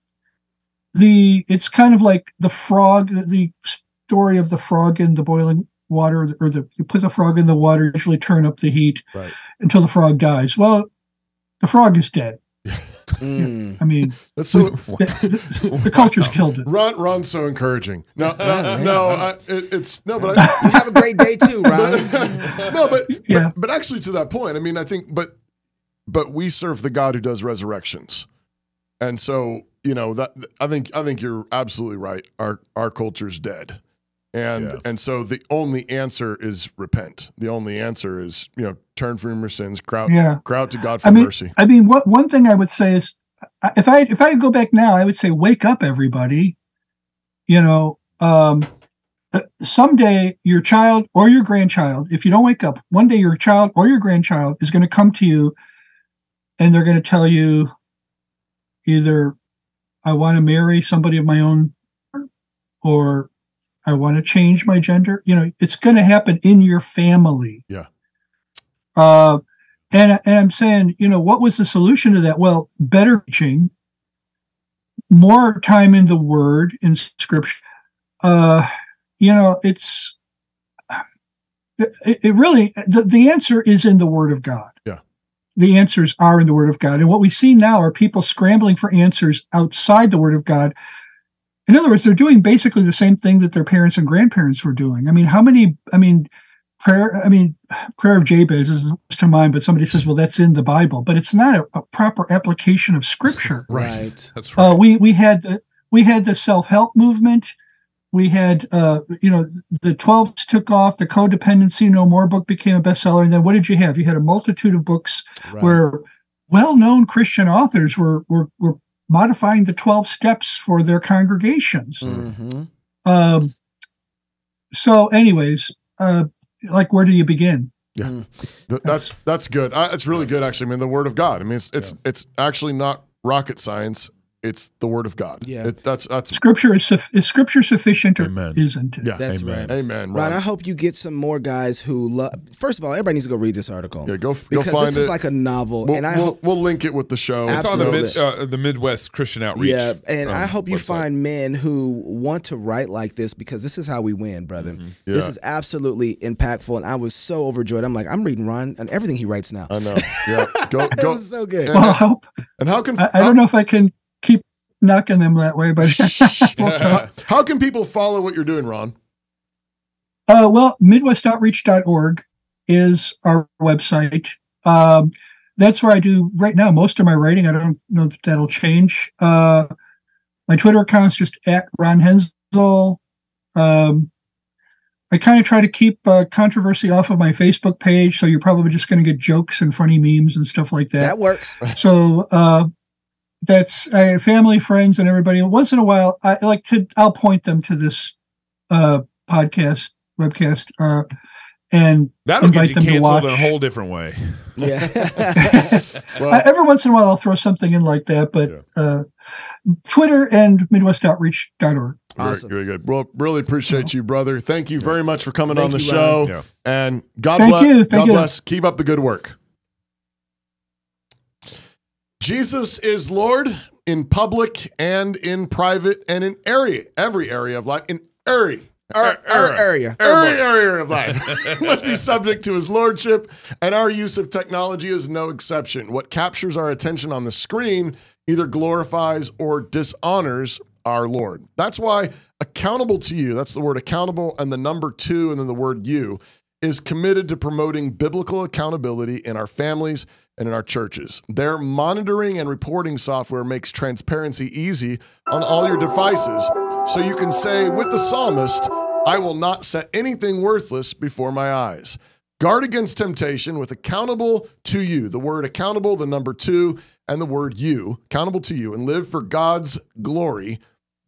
the, it's kind of like the frog, the story of the frog in the boiling water, or the, you put the frog in the water, usually turn up the heat right. until the frog dies. Well, the frog is dead. Mm. Yeah, I mean, that's so, the, the culture's wow. killed it. Ron, Ron's so encouraging. No, no, no I, it, it's no, but I, have a great day too, Ron. no, but, yeah. but but actually, to that point, I mean, I think, but but we serve the God who does resurrections, and so you know that I think I think you're absolutely right. Our our culture's dead, and yeah. and so the only answer is repent. The only answer is you know. turn from your sins, crowd, yeah. crowd to God for I mean, mercy. I mean, what, one thing I would say is, if I if I could go back now, I would say, wake up, everybody. You know, um, someday your child or your grandchild, if you don't wake up, one day your child or your grandchild is going to come to you, and they're going to tell you, either I want to marry somebody of my own, or I want to change my gender. You know, it's going to happen in your family. Yeah. Uh, and, and I'm saying, you know, what was the solution to that? Well, better teaching, more time in the Word, in Scripture. Uh, you know, it's, it, it really, the, the answer is in the Word of God. Yeah. The answers are in the Word of God. And what we see now are people scrambling for answers outside the Word of God. In other words, they're doing basically the same thing that their parents and grandparents were doing. I mean, how many, I mean, Prayer, I mean, Prayer of Jabez is to mind, but somebody says, well, that's in the Bible, but it's not a, a proper application of Scripture. Right. That's right. Uh, we, we had, the, we had the self-help movement. We had, uh, you know, the twelve took off, the Codependency No More book became a bestseller. And then what did you have? You had a multitude of books right. where well-known Christian authors were, were, were modifying the twelve steps for their congregations. Mm-hmm. Um, so anyways, uh, like, where do you begin? Yeah, that's that's good. I, it's really good, actually. I mean, the Word of God. I mean, it's it's, yeah. it's actually not rocket science. It's the Word of God. Yeah, it, that's that's Scripture is, is Scripture sufficient or Amen. Isn't it? Yeah, that's Amen. Right. Amen. Ron, I hope you get some more guys who love. First of all, everybody needs to go read this article. Yeah, go, go find it. This is like a novel, we'll, and I we'll, we'll link it with the show. Absolutely. It's on the, mid, uh, the Midwest Christian Outreach. Yeah, and um, I hope you website. Find men who want to write like this, because this is how we win, brother. Mm-hmm. Yeah. This is absolutely impactful, and I was so overjoyed. I'm like, I'm reading Ron and everything he writes now. I know. Yeah, go go. This is so good. And, well, I hope. And how can I, I don't know if I can. Keep knocking them that way, but how, how can people follow what you're doing, Ron? Uh, well, midwest outreach dot org is our website. Um, that's where I do right now most of my writing. I don't know that that'll change. Uh, my Twitter account's just at Ron Henzel. Um, I kind of try to keep uh, controversy off of my Facebook page, so you're probably just going to get jokes and funny memes and stuff like that. That works. So. Uh, That's uh, family, friends, and everybody. Once in a while, I like to. I'll point them to this uh, podcast, webcast, uh, and that'll invite get you them to watch. A whole different way. Yeah. Well, I, every once in a while, I'll throw something in like that. But yeah. uh, Twitter and midwest outreach dot org. Awesome. Very, very good. Well, really appreciate you, brother. Thank you very much for coming Thank on the you, show, yeah. and God Thank bless. You. Thank God you. Bless. Keep up the good work. Jesus is Lord in public and in private and in area, every area of life, in every er, er, area, every area of life must be subject to his lordship, and our use of technology is no exception. What captures our attention on the screen either glorifies or dishonors our Lord. That's why accountable to you, that's the word accountable and the number two and then the word you, is committed to promoting biblical accountability in our families and in our churches. Their monitoring and reporting software makes transparency easy on all your devices, so you can say with the psalmist, I will not set anything worthless before my eyes. Guard against temptation with accountable to you, the word accountable, the number two, and the word you, accountable to you, and live for God's glory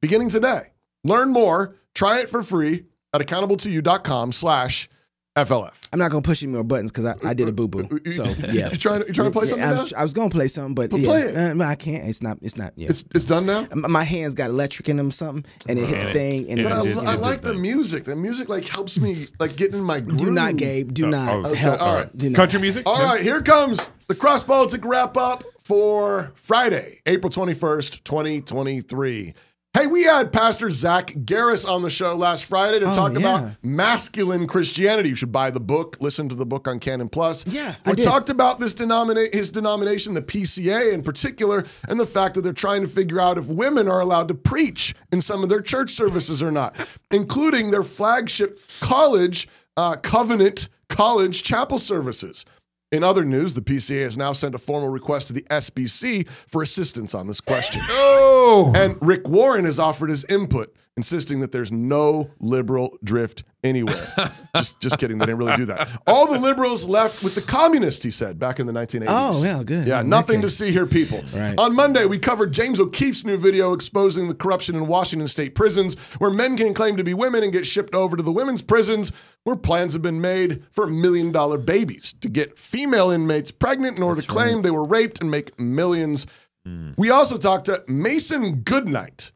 beginning today. Learn more, try it for free at accountable to you dot com slash F L F. I'm not going to push any more buttons because I, I did a boo-boo. So, yeah. You trying, you trying to play something yeah, I was, was going to play something, but, but yeah. play it. Uh, I can't. It's not. It's not. Yeah. It's, it's done now? My hands got electric in them something, and it hit the thing. And but it, I, it, I like the music. The music, like, helps me, like, get in my groove. Do not, Gabe. Do no, not okay. help. All right. Do not. Country music? All right. Here comes the Cross Politic wrap-up for Friday, April twenty-first, twenty twenty-three. Hey, we had Pastor Zach Garris on the show last Friday to oh, talk yeah. about masculine Christianity. You should buy the book, listen to the book on Canon Plus. Yeah, We I did. talked about this denomina- his denomination, the P C A in particular, and the fact that they're trying to figure out if women are allowed to preach in some of their church services or not, including their flagship college, uh, Covenant College chapel services. In other news, the P C A has now sent a formal request to the S B C for assistance on this question. Oh. And Rick Warren has offered his input, insisting that there's no liberal drift anywhere. just, just kidding. They didn't really do that. All the liberals left with the communists, he said, back in the nineteen eighties. Oh, yeah, good. Yeah, nothing to see here, people. Right. On Monday, we covered James O'Keefe's new video exposing the corruption in Washington state prisons, where men can claim to be women and get shipped over to the women's prisons, where plans have been made for million-dollar babies to get female inmates pregnant in order That's to claim right. they were raped and make millions. Mm. We also talked to Mason Goodnight.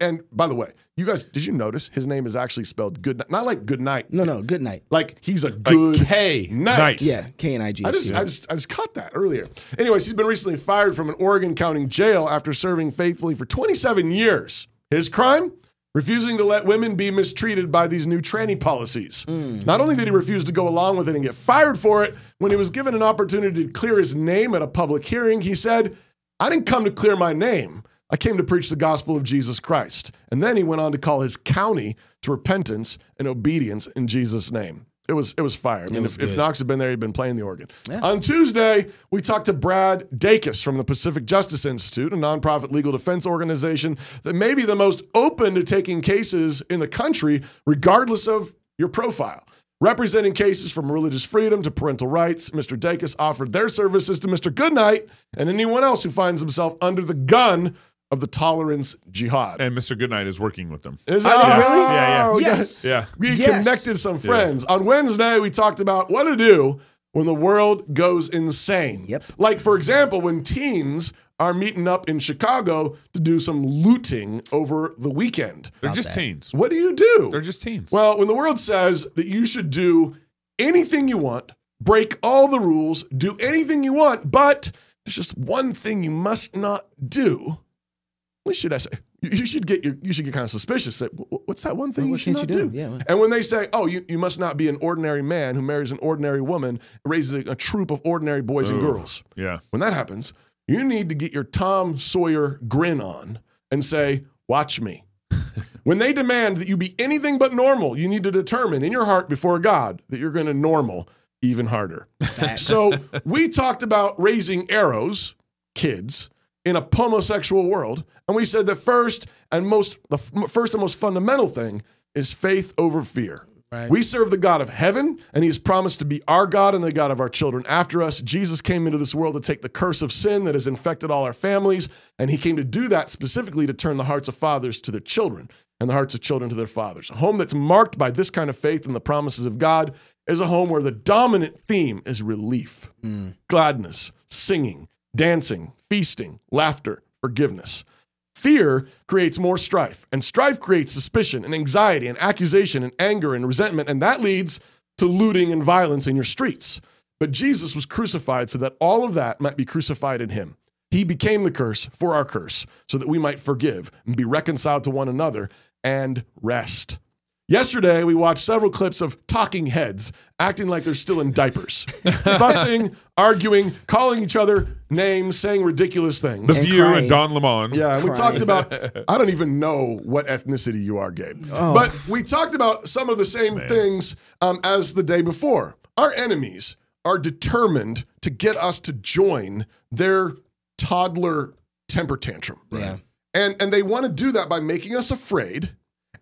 And by the way, you guys, did you notice his name is actually spelled Goodnight? Not like good night. No, no, good night. Like he's a good like K night. night. Yeah, K N I G. I just, yeah. I just, I just caught that earlier. Anyways, he's been recently fired from an Oregon County jail after serving faithfully for twenty-seven years. His crime? Refusing to let women be mistreated by these new tranny policies. Mm. Not only did he refuse to go along with it and get fired for it, when he was given an opportunity to clear his name at a public hearing, he said, I didn't come to clear my name. I came to preach the gospel of Jesus Christ. And then he went on to call his county to repentance and obedience in Jesus' name. It was it was fire. I mean, if, if Knox had been there, he'd been playing the organ. Yeah. On Tuesday, we talked to Brad Dacus from the Pacific Justice Institute, a nonprofit legal defense organization that may be the most open to taking cases in the country, regardless of your profile. Representing cases from religious freedom to parental rights, Mister Dacus offered their services to Mister Goodnight and anyone else who finds himself under the gun of the tolerance jihad. And Mister Goodnight is working with them. Is that yeah. really? Yeah, yeah. Yes. Yeah. We yes. connected some friends. Yeah. On Wednesday, we talked about what to do when the world goes insane. Yep. Like, for example, when teens are meeting up in Chicago to do some looting over the weekend. They're just teens. What do you do? They're just teens. Well, when the world says that you should do anything you want, break all the rules, do anything you want, but there's just one thing you must not do. What should I say? You should get your, you should get kind of suspicious. Say, what's that one thing well, you should not you do? do? Yeah, well. And when they say, oh, you, you must not be an ordinary man who marries an ordinary woman, raises a, a troop of ordinary boys Ooh, and girls. Yeah. When that happens, you need to get your Tom Sawyer grin on and say, watch me. When they demand that you be anything but normal, you need to determine in your heart before God that you're going to normal even harder. So we talked about raising arrows, kids, in a homosexual world, and we said the first and most the first and most fundamental thing is faith over fear. Right. We serve the God of heaven, and he has promised to be our God and the God of our children after us. Jesus came into this world to take the curse of sin that has infected all our families, and he came to do that specifically to turn the hearts of fathers to their children and the hearts of children to their fathers. A home that's marked by this kind of faith and the promises of God is a home where the dominant theme is relief, mm. gladness, singing, dancing, feasting, laughter, forgiveness. Fear creates more strife, and strife creates suspicion and anxiety and accusation and anger and resentment, and that leads to looting and violence in your streets. But Jesus was crucified so that all of that might be crucified in him. He became the curse for our curse so that we might forgive and be reconciled to one another and rest. Yesterday, we watched several clips of talking heads acting like they're still in diapers, fussing, arguing, calling each other names, saying ridiculous things. The and View crying. and Don Lemon. Yeah, and we talked about, I don't even know what ethnicity you are, Gabe. Oh. But we talked about some of the same Man. things um, as the day before. Our enemies are determined to get us to join their toddler temper tantrum. Right? Yeah. And, and they want to do that by making us afraid,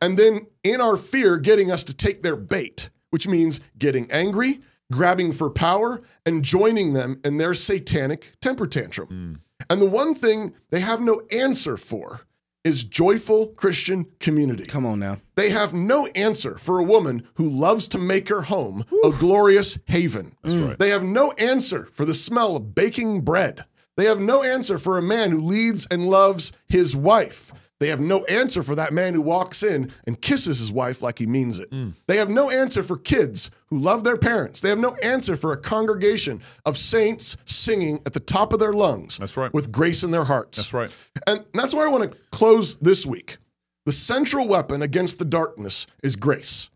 and then in our fear, getting us to take their bait, which means getting angry, grabbing for power, and joining them in their satanic temper tantrum. Mm. And the one thing they have no answer for is joyful Christian community. Come on now. They have no answer for a woman who loves to make her home Oof. a glorious haven. That's mm. right. They have no answer for the smell of baking bread. They have no answer for a man who leads and loves his wife. They have no answer for that man who walks in and kisses his wife like he means it. Mm. They have no answer for kids who love their parents. They have no answer for a congregation of saints singing at the top of their lungs. That's right. With grace in their hearts. That's right. And that's why I want to close this week. The central weapon against the darkness is grace.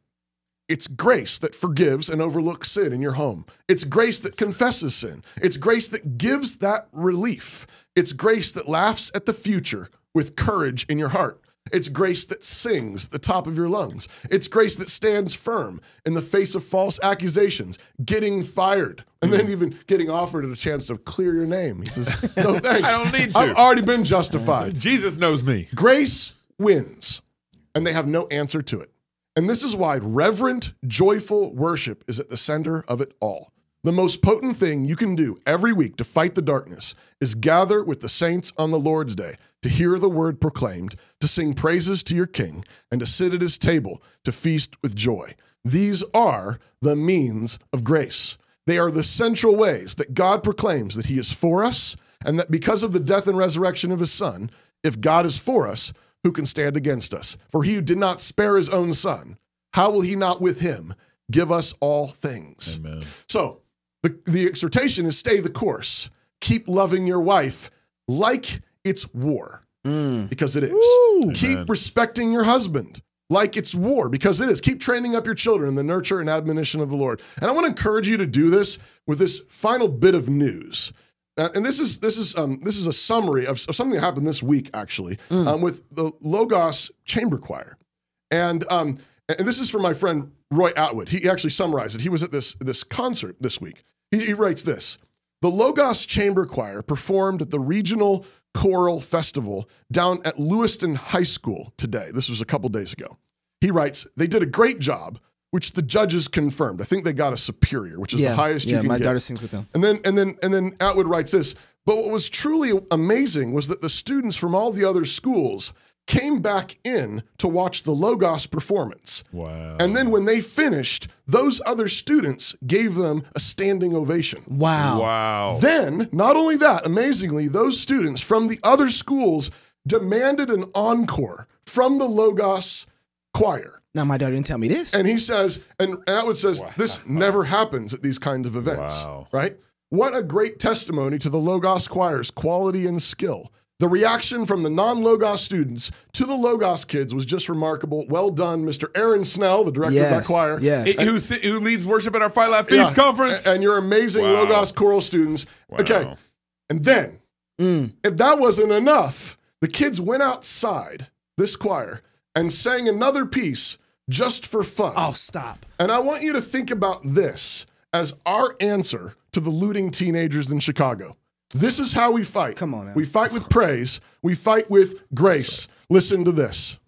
It's grace that forgives and overlooks sin in your home. It's grace that confesses sin. It's grace that gives that relief. It's grace that laughs at the future with courage in your heart. It's grace that sings the top of your lungs. It's grace that stands firm in the face of false accusations, getting fired, and then even getting offered a chance to clear your name. He says, no thanks. I don't need to. I've already been justified. Jesus knows me. Grace wins, and they have no answer to it. And this is why reverent, joyful worship is at the center of it all. The most potent thing you can do every week to fight the darkness is gather with the saints on the Lord's Day to hear the word proclaimed, to sing praises to your King, and to sit at his table to feast with joy. These are the means of grace. They are the central ways that God proclaims that he is for us, and that because of the death and resurrection of his Son, if God is for us, who can stand against us? For he who did not spare his own Son, how will he not with him give us all things? Amen. So, The, the exhortation is stay the course. Keep loving your wife like it's war, mm. because it is. Ooh. Keep Amen. respecting your husband like it's war, because it is. Keep training up your children in the nurture and admonition of the Lord. And I want to encourage you to do this with this final bit of news. Uh, and this is this is um, this is a summary of, of something that happened this week, actually, mm. um, with the Logos Chamber Choir, and um, and this is from my friend Roy Atwood. He actually summarized it. He was at this this concert this week. He, he writes this: the Logos Chamber Choir performed at the Regional Choral Festival down at Lewiston High School today. This was a couple days ago. He writes, they did a great job, which the judges confirmed. I think they got a superior, which is yeah, the highest yeah, you can get. Yeah, my daughter sings with them. And then, and, then, and then Atwood writes this, but what was truly amazing was that the students from all the other schools came back in to watch the Logos performance. Wow. And then when they finished, those other students gave them a standing ovation. Wow. Wow. Then, not only that, amazingly, those students from the other schools demanded an encore from the Logos choir. Now, my daughter didn't tell me this. And he says, and Atwood says, wow. This never happens at these kinds of events, wow. right? What a great testimony to the Logos choir's quality and skill. The reaction from the non-Logos students to the Logos kids was just remarkable. Well done, Mister Aaron Snell, the director yes, of that choir, yes. it, and, who, who leads worship at our Fight Lab Feast yeah, Conference. And, and your amazing wow. Logos choral students. Wow. Okay, and then, mm. if that wasn't enough, the kids went outside, this choir, and sang another piece just for fun. Oh, stop. And I want you to think about this as our answer to the looting teenagers in Chicago. This is how we fight. Come on, man. We fight with praise. We fight with grace. Listen to this.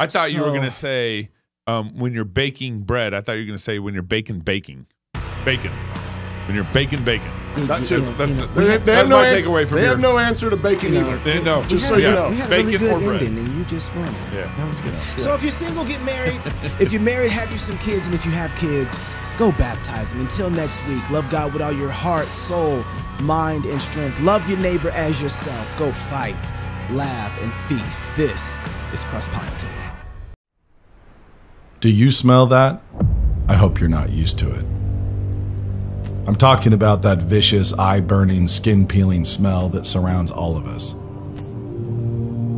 I thought so, you were going to say, um, when you're baking bread, I thought you were going to say when you're baking baking. Bacon. When you're baking bacon. That's it. That's, that's, that's, that's my takeaway from here. They have no answer to bacon either. They, no, just so you know. Bacon or bread. And you just won. Yeah. That was good. So if you're single, get married. If you're married, have you some kids. And if you have kids, go baptize them. Until next week, love God with all your heart, soul, mind, and strength. Love your neighbor as yourself. Go fight, laugh, and feast. This is Cross Politic. Do you smell that? I hope you're not used to it. I'm talking about that vicious, eye-burning, skin-peeling smell that surrounds all of us.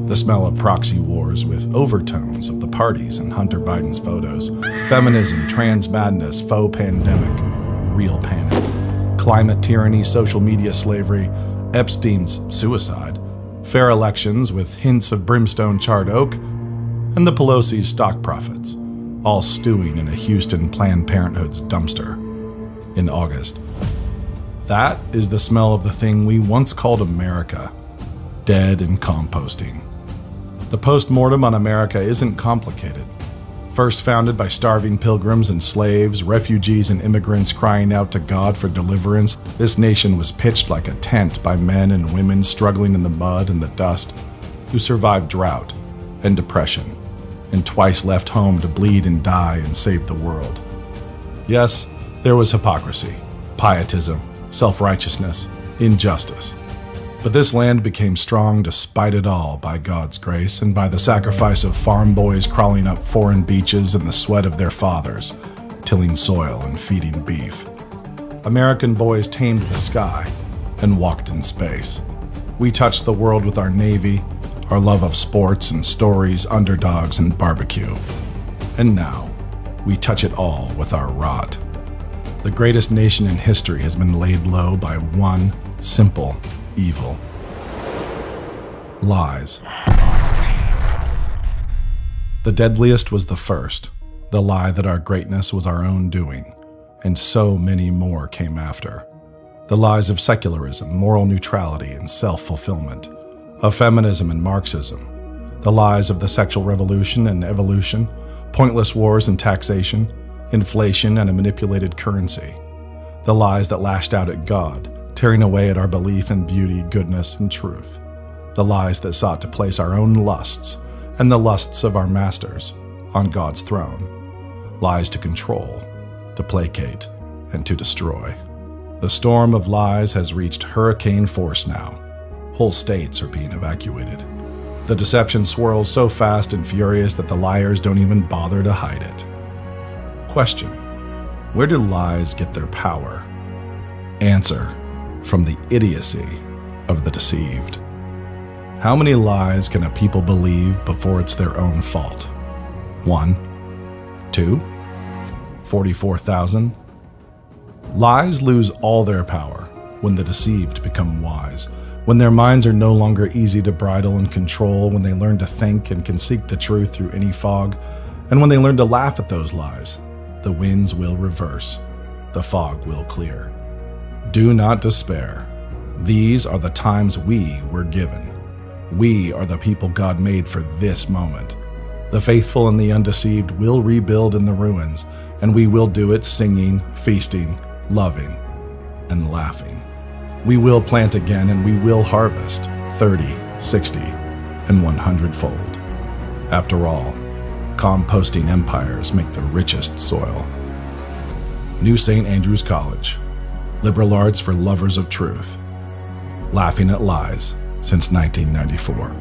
The smell of proxy wars with overtones of the parties in Hunter Biden's photos, feminism, trans madness, faux pandemic, real panic, climate tyranny, social media slavery, Epstein's suicide, fair elections with hints of brimstone charred oak, and the Pelosi's stock profits. All stewing in a Houston Planned Parenthood's dumpster in August. That is the smell of the thing we once called America, dead and composting. The post-mortem on America isn't complicated. First founded by starving pilgrims and slaves, refugees and immigrants crying out to God for deliverance, this nation was pitched like a tent by men and women struggling in the mud and the dust, who survived drought and depression, and twice left home to bleed and die and save the world. Yes, there was hypocrisy, pietism, self-righteousness, injustice. But this land became strong despite it all by God's grace and by the sacrifice of farm boys crawling up foreign beaches in the sweat of their fathers, tilling soil and feeding beef. American boys tamed the sky and walked in space. We touched the world with our navy, our love of sports and stories, underdogs and barbecue. And now, we touch it all with our rot. The greatest nation in history has been laid low by one simple evil. Lies. The deadliest was the first, the lie that our greatness was our own doing, and so many more came after. The lies of secularism, moral neutrality, and self-fulfillment. Of feminism and Marxism, the lies of the sexual revolution and evolution, pointless wars and taxation, inflation and a manipulated currency, the lies that lashed out at God, tearing away at our belief in beauty, goodness, and truth, the lies that sought to place our own lusts and the lusts of our masters on God's throne, lies to control, to placate, and to destroy. The storm of lies has reached hurricane force now. Whole states are being evacuated. The deception swirls so fast and furious that the liars don't even bother to hide it. Question: where do lies get their power? Answer: from the idiocy of the deceived. How many lies can a people believe before it's their own fault? One? Two? forty-four thousand? Lies lose all their power when the deceived become wise, when their minds are no longer easy to bridle and control, when they learn to think and can seek the truth through any fog, and when they learn to laugh at those lies, the winds will reverse, the fog will clear. Do not despair. These are the times we were given. We are the people God made for this moment. The faithful and the undeceived will rebuild in the ruins, and we will do it singing, feasting, loving, and laughing. We will plant again, and we will harvest thirty, sixty, and one hundred fold. After all, composting empires make the richest soil. New Saint Andrew's College, liberal arts for lovers of truth, laughing at lies since nineteen ninety-four.